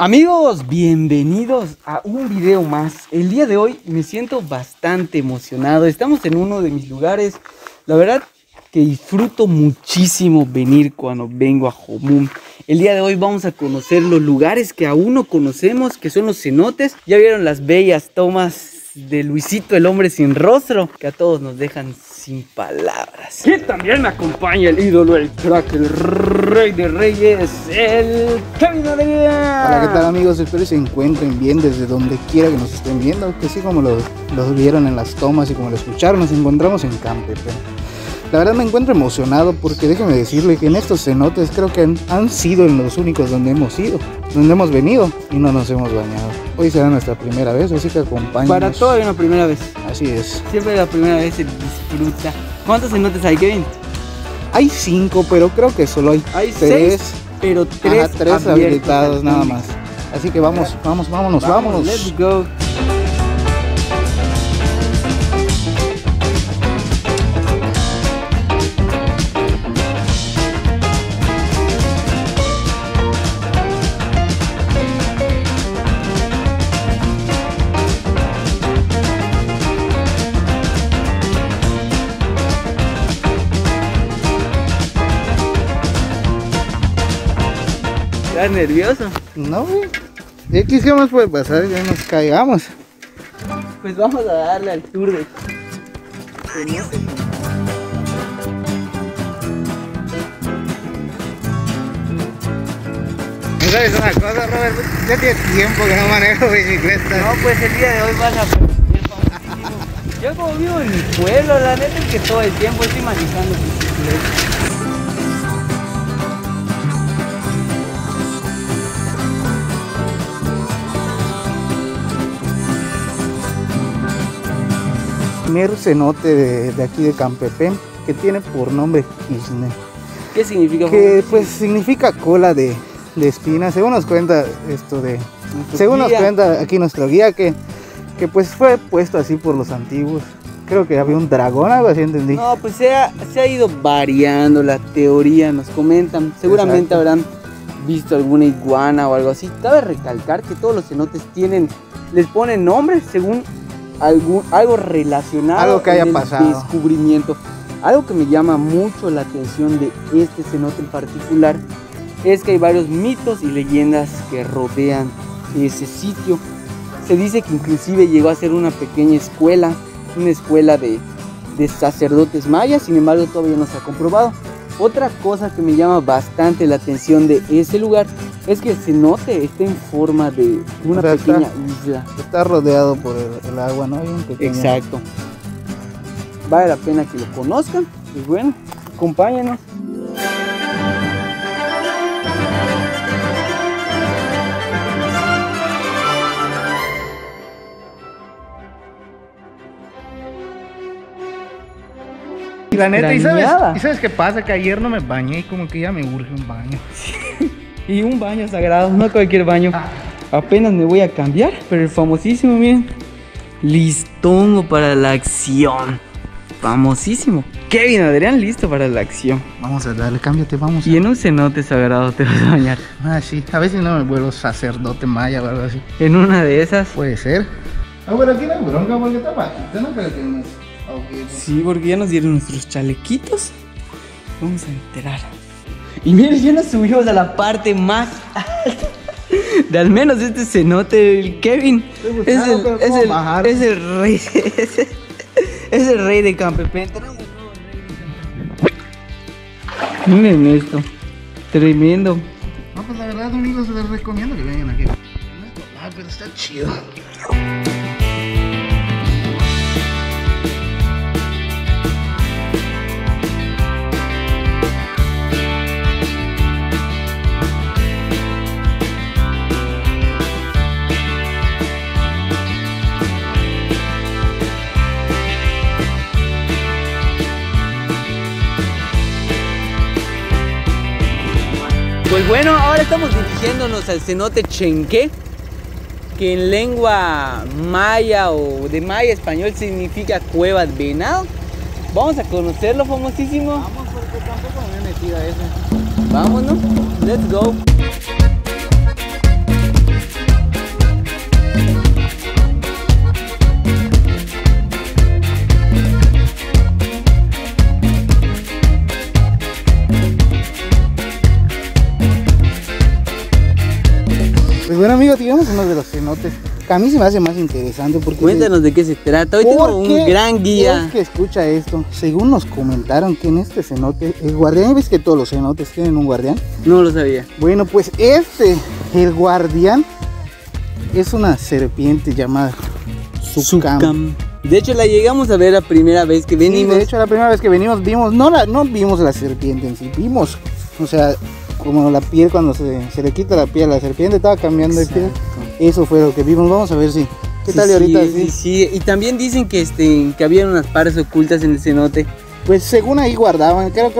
Amigos, bienvenidos a un video más. El día de hoy me siento bastante emocionado. Estamos en uno de mis lugares. La verdad que disfruto muchísimo venir cuando vengo a Jomum. El día de hoy vamos a conocer los lugares que aún no conocemos, que son los cenotes. Ya vieron las bellas tomas de Luisito, el hombre sin rostro, que a todos nos dejan sin palabras. Y también me acompaña el ídolo, el crack, el rey de reyes, el Kevin Adrian. Hola, ¿qué tal, amigos? Espero que se encuentren bien desde donde quiera que nos estén viendo. Que sí, como los vieron en las tomas y como lo escucharon, nos encontramos en Kampepén. La verdad me encuentro emocionado porque déjenme decirle que en estos cenotes creo que han sido los únicos donde hemos ido, donde hemos venido y no nos hemos bañado. Hoy será nuestra primera vez, así que acompáñenos. Para todo hay una primera vez. Así es. Siempre la primera vez se disfruta. ¿Cuántos cenotes hay, Kevin? Hay 5, pero creo que solo hay 3. Pero 3 habilitados nada más. Así que vámonos. Let's go. ¿Estás nervioso? No, güey. ¿Qué más puede pasar? Ya nos caigamos. Pues vamos a darle al tour de... ¿No sabes una cosa, Rofer? Ya tiene tiempo que no manejo bicicleta. No, pues el día de hoy vas a perder. Yo como vivo en mi pueblo, la neta es que todo el tiempo estoy manejando bicicleta. El primer cenote de aquí de Kampepén, que tiene por nombre Kisne. ¿Qué significa? Que pues significa cola de espina, según nos cuenta aquí nuestro guía, que pues fue puesto así por los antiguos. Creo que había un dragón, algo así entendí. No, pues se ha ido variando la teoría, nos comentan. Seguramente habrán visto alguna iguana o algo así. Cabe recalcar que todos los cenotes les ponen nombres según algo relacionado, algo que haya pasado, descubrimiento. Algo que me llama mucho la atención de este cenote en particular es que hay varios mitos y leyendas que rodean ese sitio. Se dice que inclusive llegó a ser una pequeña escuela, de sacerdotes mayas. Sin embargo, todavía no se ha comprobado. Otra cosa que me llama bastante la atención de ese lugar es que el cenote está en forma de una pequeña isla. Está rodeado por el agua, ¿no? Exacto. Vale la pena que lo conozcan. Pues bueno, acompáñenos. La neta, ¿y sabes qué pasa? Que ayer no me bañé y como que ya me urge un baño. Y un baño sagrado, no cualquier baño. Apenas me voy a cambiar, pero el famosísimo, miren. Listongo para la acción. Famosísimo. Kevin Adrián, listo para la acción. Vamos a darle, cámbiate, vamos. Y en un cenote sagrado te vas a bañar. Ah, sí. A veces no me vuelvo sacerdote maya o algo así. En una de esas. Puede ser. Ah, bueno, aquí no hay bronca porque está bajito, no creo que no es... Sí, porque ya nos dieron nuestros chalequitos. Vamos a enterar. Y miren, ya nos subimos a la parte más alta de al menos este cenote. El Kevin es el rey de Kampepén. Miren esto, tremendo. No, pues la verdad, amigos, les recomiendo que vengan aquí. Ah, pero está chido. Pues bueno, ahora estamos dirigiéndonos al cenote Chen Ké, que en lengua maya o de maya español significa cueva de venado. Vamos a conocerlo, famosísimo. Vamos, porque tampoco me he metido a eso. Vámonos, let's go. Bueno, amigos, digamos uno de los cenotes. A mí se me hace más interesante porque... Cuéntanos de qué se trata. Hoy tengo un gran guía. Es que escucha esto. Según nos comentaron que en este cenote, el guardián... ¿Ves que todos los cenotes tienen un guardián? No lo sabía. Bueno, pues el guardián es una serpiente llamada Sukam. De hecho, la llegamos a ver la primera vez que venimos. Sí, de hecho, la primera vez que venimos vimos... No vimos la serpiente en sí, vimos... O sea... como la piel, cuando se le quita la piel, la serpiente estaba cambiando. Exacto. De piel. Eso fue lo que vimos. Vamos a ver si... ¿Qué tal ahorita? Sí. Y también dicen que había unas partes ocultas en el cenote. Pues según ahí guardaban, creo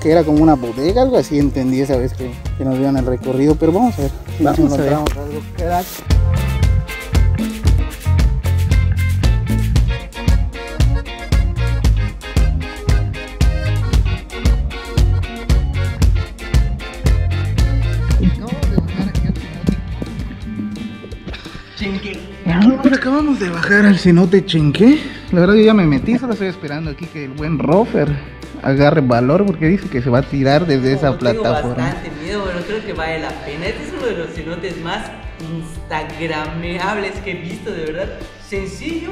que era como una bodega, algo así, entendí esa vez que nos dieron el recorrido. Pero vamos a ver. Vamos a ver. Algo. Crack. Acabamos de bajar al cenote Chen Ké. La verdad yo ya me metí, solo estoy esperando aquí que el buen Rofer agarre valor, porque dice que se va a tirar desde esa plataforma. Tengo bastante miedo, pero creo que vale la pena. Este es uno de los cenotes más instagrameables que he visto, de verdad. Sencillo,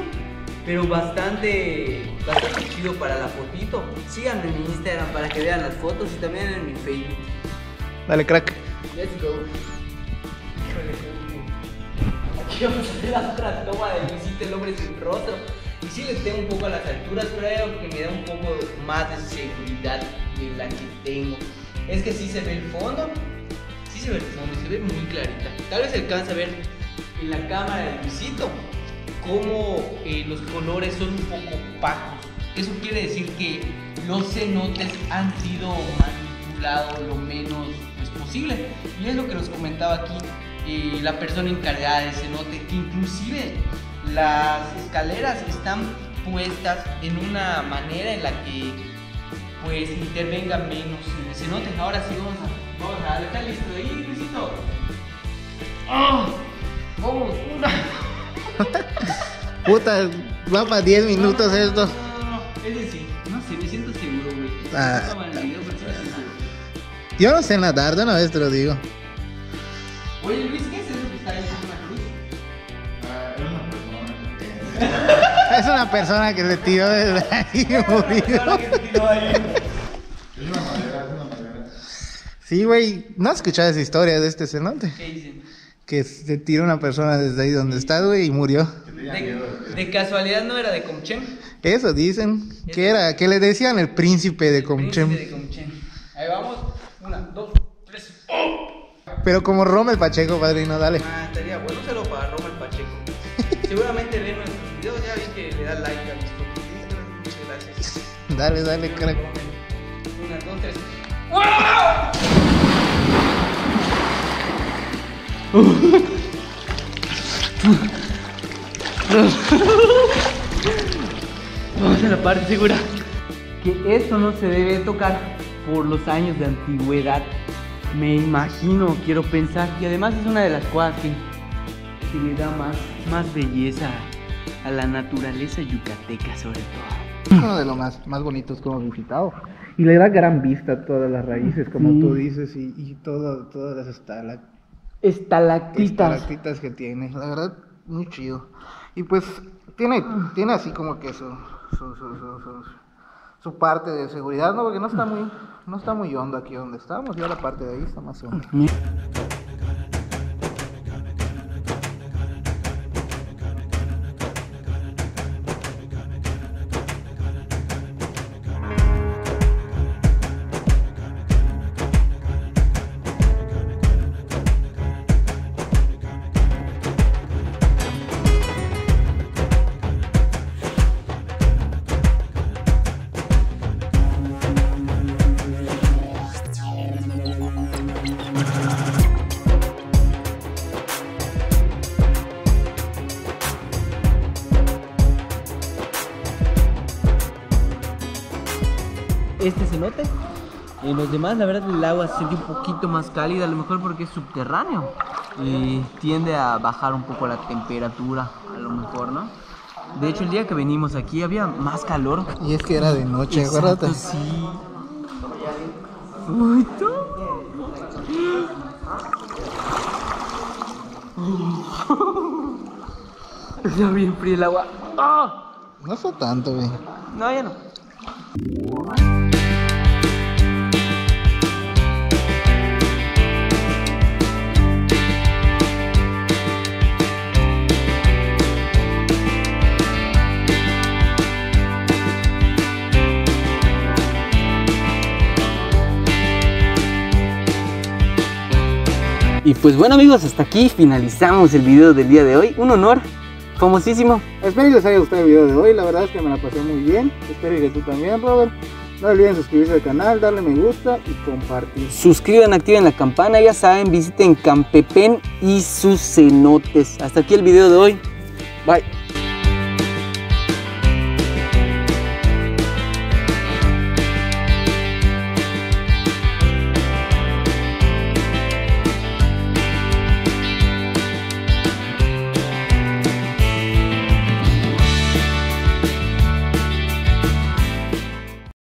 pero bastante chido para la fotito. Síganme en mi Instagram para que vean las fotos y también en mi Facebook. Dale, crack. Let's go. Aquí vamos a ver la otra toma de Luisito, el hombre sin rostro. Y sí, le tengo un poco a las alturas, pero hay algo que me da un poco más de seguridad de la que tengo. Es que sí se ve el fondo, se ve muy clarita. Tal vez alcanza a ver en la cámara de Luisito cómo los colores son un poco opacos. Eso quiere decir que los cenotes han sido manipulados lo menos posible. Y es lo que nos comentaba aquí la persona encargada del cenote, que inclusive las escaleras están puestas en una manera en la que pues intervenga menos en el cenote. Ahora sí vamos a darle. ¿Está listo ahí, Luisito? ¡Oh! ¡Vamos! ¡Una! Puta, va para 10 minutos esto. No. Es decir, no sé, me siento seguro, güey. Yo no sé nadar, de una vez te lo digo. Oye, Luis, ¿qué es eso que está ahí con una cruz? Es una persona que se tiró desde ahí y murió. Es una madera. Sí, güey, ¿no has escuchado esa historia de este cenote? ¿Qué dicen? Que se tiró una persona desde ahí donde está, güey, y murió. ¿De casualidad no era de Comchén? Eso dicen, que era, que le decían el príncipe de Comchén. Ahí vamos, 1, 2, 3, ¡oh! Pero como Rommel Pacheco, padrino, dale. Estaría bueno, se lo para Rommel Pacheco. Seguramente ven nuestros videos, ya vi que le da like a mis fotos. Muchas gracias. Dale, crack. 1, 2, 3. ¡Ah! Vamos a la parte segura. Que esto no se debe tocar por los años de antigüedad. Me imagino, quiero pensar. Y además es una de las cosas que le da más belleza a la naturaleza yucateca, sobre todo. Uno de los más bonitos que hemos visitado. Y le da gran vista a todas las raíces, como sí. Tú dices, y todas las estalactitas que tiene. La verdad, muy chido. Y pues tiene así como que su parte de seguridad, ¿no? Porque no está muy hondo aquí donde estamos, ya la parte de ahí está más honda. este cenote. En los demás, la verdad, el agua se siente un poquito más cálida, a lo mejor porque es subterráneo y tiende a bajar un poco la temperatura, a lo mejor, ¿no? De hecho, el día que venimos aquí había más calor. Y es que era de noche, acuérdate. Sí. Uy, tú. Ya bien fría el agua. ¡Oh! No fue tanto, güey. No, ya no. Y pues bueno, amigos, hasta aquí finalizamos el video del día de hoy. Un honor famosísimo. Espero que les haya gustado el video de hoy. La verdad es que me la pasé muy bien. Espero que tú también, Robert. No olviden suscribirse al canal, darle me gusta y compartir. Suscriban, activen la campana. Ya saben, visiten Kampepén y sus cenotes. Hasta aquí el video de hoy. Bye.